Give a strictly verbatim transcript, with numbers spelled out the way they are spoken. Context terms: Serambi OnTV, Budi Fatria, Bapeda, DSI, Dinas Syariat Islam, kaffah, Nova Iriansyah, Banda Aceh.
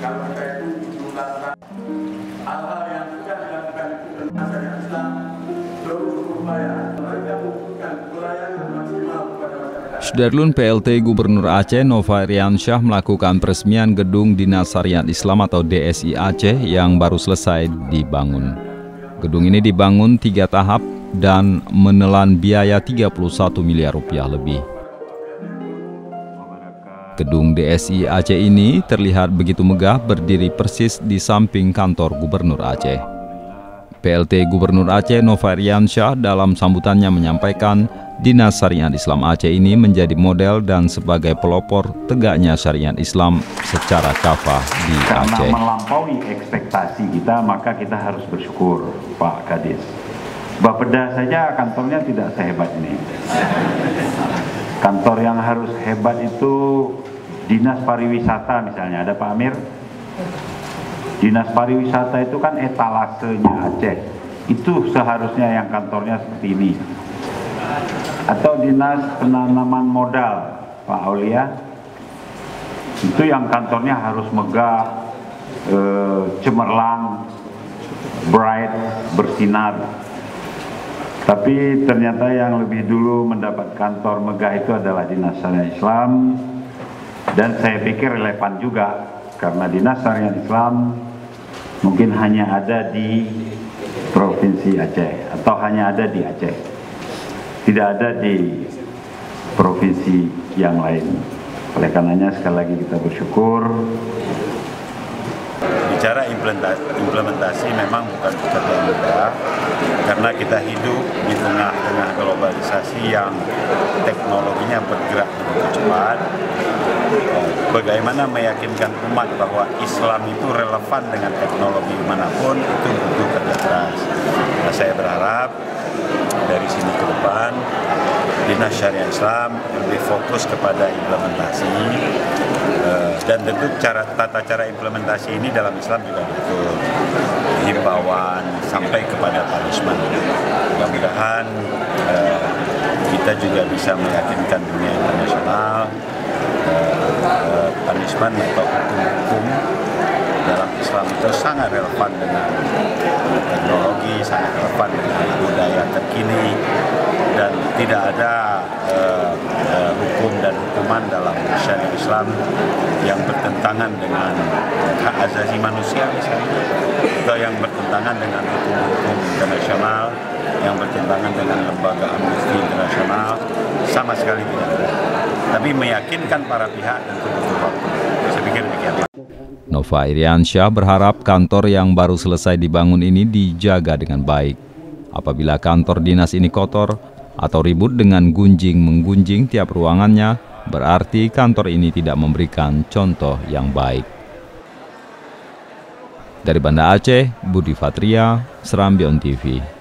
Karena itu melakukan hal-hal yang sudah dilakukan Dinas Syariat Islam terus berupaya mereka memberikan pelayanan maksimal kepada masyarakat. Sudarlun P L T Gubernur Aceh Nova Iriansyah melakukan peresmian gedung Dinas Syariat Islam atau D S I Aceh yang baru selesai dibangun. Gedung ini dibangun tiga tahap dan menelan biaya tiga puluh satu miliar rupiah lebih. Gedung D S I Aceh ini terlihat begitu megah berdiri persis di samping kantor Gubernur Aceh. P L T Gubernur Aceh Nova Iriansyah dalam sambutannya menyampaikan Dinas Syariat Islam Aceh ini menjadi model dan sebagai pelopor tegaknya syariat Islam secara kafah di Aceh. Karena melampaui ekspektasi kita, maka kita harus bersyukur, Pak Kadis. Bapeda saja kantornya tidak sehebat ini. Kantor yang harus hebat itu Dinas Pariwisata misalnya, ada Pak Amir. Dinas Pariwisata itu kan etalasenya Aceh, itu seharusnya yang kantornya seperti ini. Atau Dinas Penanaman Modal Pak Aulia, itu yang kantornya harus megah, e, cemerlang, bright, bersinar. Tapi ternyata yang lebih dulu mendapat kantor megah itu adalah Dinas Syariat Islam. Dan saya pikir relevan juga, karena Dinas Syariat Islam mungkin hanya ada di Provinsi Aceh, atau hanya ada di Aceh, tidak ada di provinsi yang lain. Oleh karenanya sekali lagi kita bersyukur. Bicara implementasi, implementasi memang bukan pekerjaan mudah, karena kita hidup di tengah-tengah globalisasi yang teknologinya bergerak begitu cepat. Bagaimana meyakinkan umat bahwa Islam itu relevan dengan teknologi manapun, itu butuh kerja keras. Nah, saya berharap dari sini ke depan Dinas Syariat Islam lebih fokus kepada implementasi, dan tentu cara tata cara implementasi ini dalam Islam juga betul himbauan sampai kepada talisman. Mudah-mudahan eh, kita juga bisa meyakinkan dunia internasional eh, talisman atau hukum-hukum dalam Islam itu sangat relevan dengan teknologi, sangat relevan dengan budaya terkini, dan tidak ada eh, eh, hukum dan hukuman dalam syariat Islam yang bertentangan dengan hak asasi manusia misalnya, atau yang bertentangan dengan hukum-hukum internasional, yang bertentangan dengan lembaga amnesti internasional, sama sekali tidak ada. Tapi meyakinkan para pihak tentu butuh waktu. Saya pikir demikian. Nova Iriansyah berharap kantor yang baru selesai dibangun ini dijaga dengan baik. Apabila kantor dinas ini kotor atau ribut dengan gunjing-menggunjing tiap ruangannya, berarti kantor ini tidak memberikan contoh yang baik. Dari Banda Aceh, Budi Fatria, Serambi OnTV.